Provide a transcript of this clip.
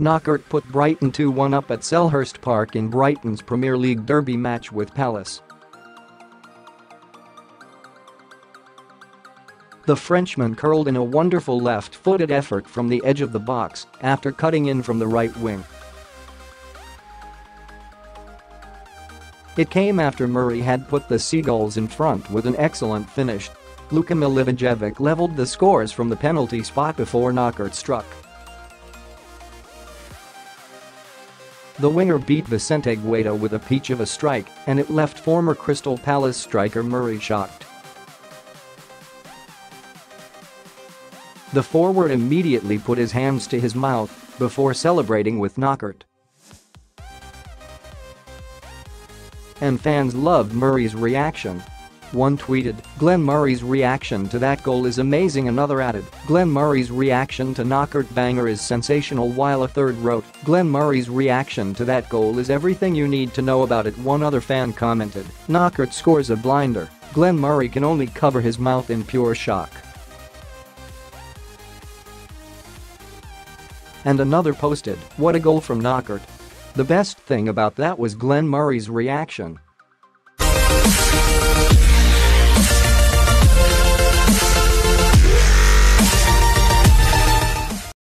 Knockaert put Brighton 2-1 up at Selhurst Park in Brighton's Premier League derby match with Palace. The Frenchman curled in a wonderful left-footed effort from the edge of the box after cutting in from the right wing. It came after Murray had put the Seagulls in front with an excellent finish. Luka Milivojevic levelled the scores from the penalty spot before Knockaert struck. The winger beat Vicente Guaita with a peach of a strike, and it left former Crystal Palace striker Murray shocked. The forward immediately put his hands to his mouth before celebrating with Knockaert. And fans loved Murray's reaction. One tweeted, "Glenn Murray's reaction to that goal is amazing." Another added, "Glenn Murray's reaction to Knockaert banger is sensational." While a third wrote, "Glenn Murray's reaction to that goal is everything you need to know about it." One other fan commented, "Knockaert scores a blinder. Glenn Murray can only cover his mouth in pure shock." And another posted, "What a goal from Knockaert. The best thing about that was Glenn Murray's reaction."